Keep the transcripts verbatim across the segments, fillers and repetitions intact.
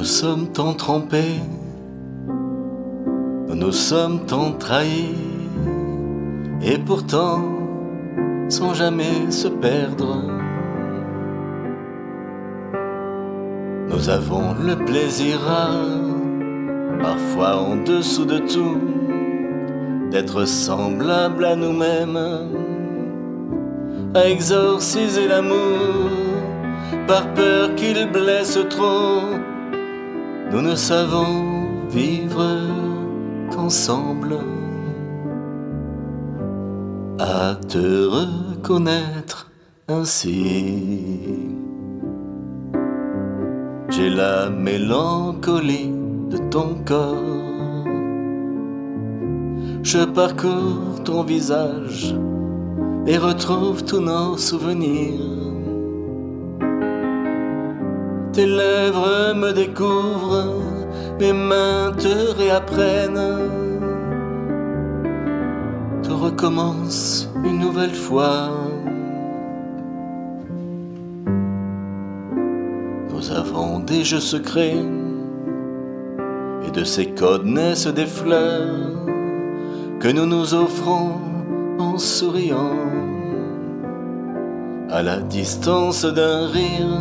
Nous sommes tant trompés, nous sommes tant trahis, et pourtant, sans jamais se perdre, nous avons le plaisir, parfois en dessous de tout, d'être semblables à nous-mêmes, à exorciser l'amour, par peur qu'il blesse trop. Nous ne savons vivre qu'ensemble, à te reconnaître ainsi. J'ai la mélancolie de ton corps, je parcours ton visage et retrouve tous nos souvenirs. Tes lèvres me découvrent, mes mains te réapprennent. Tout recommence une nouvelle fois. Nous avons des jeux secrets, et de ces codes naissent des fleurs que nous nous offrons en souriant. À la distance d'un rire,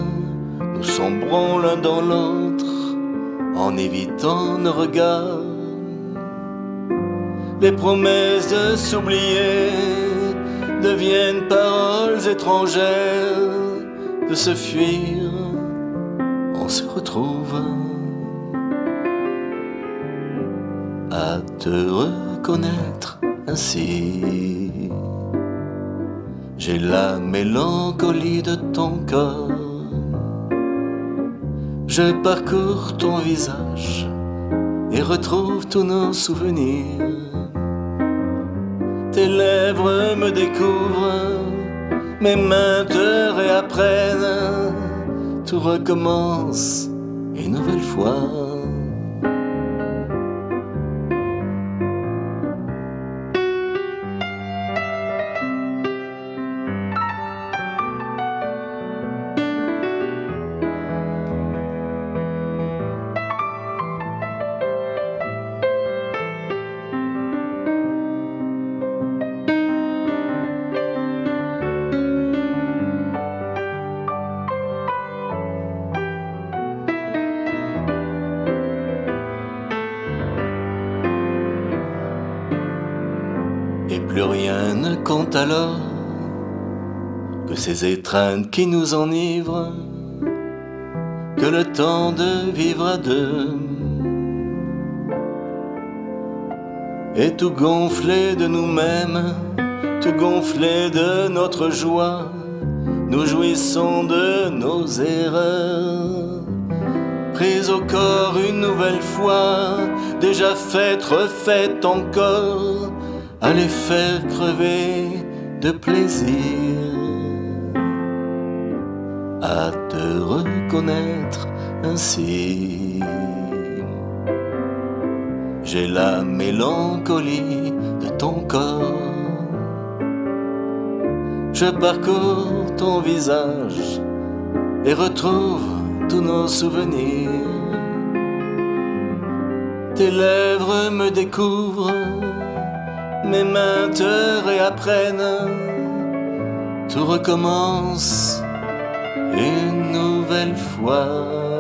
nous sombrons l'un dans l'autre en évitant nos regards. Les promesses de s'oublier deviennent paroles étrangères. De se fuir, on se retrouve à te reconnaître ainsi. J'ai la mélancolie de ton corps, je parcours ton visage et retrouve tous nos souvenirs. Tes lèvres me découvrent, mes mains te réapprennent. Tout recommence une nouvelle fois. Et plus rien ne compte alors que ces étreintes qui nous enivrent, que le temps de vivre à deux. Et tout gonflé de nous-mêmes, tout gonflé de notre joie, nous jouissons de nos erreurs. Prise au corps une nouvelle fois, déjà faite, refaite encore, à les faire crever de plaisir, à te reconnaître ainsi. J'ai la mélancolie de ton corps, je parcours ton visage et retrouve tous nos souvenirs. Tes lèvres me découvrent, mes mains te réapprennent, tout recommence une nouvelle fois.